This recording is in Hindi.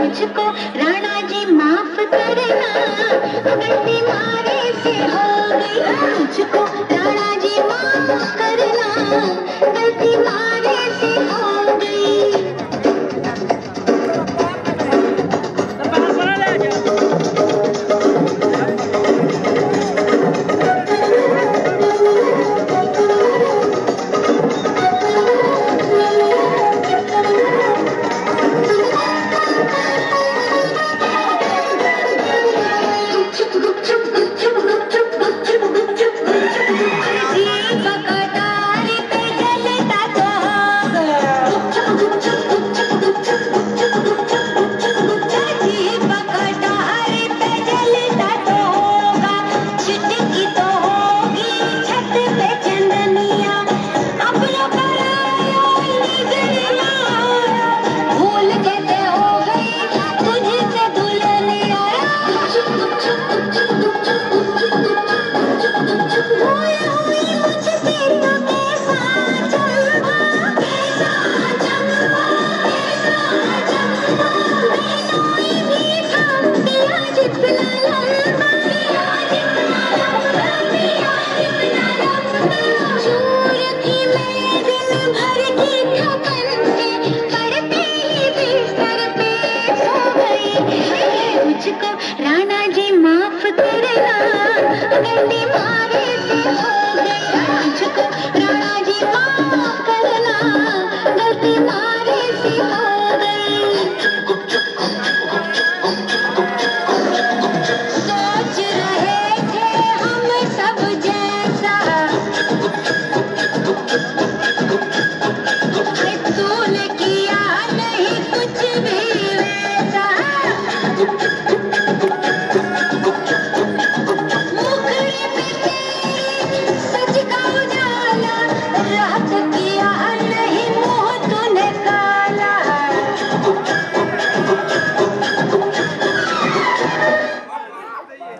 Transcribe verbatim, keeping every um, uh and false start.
मुझको राणा जी माफ करना।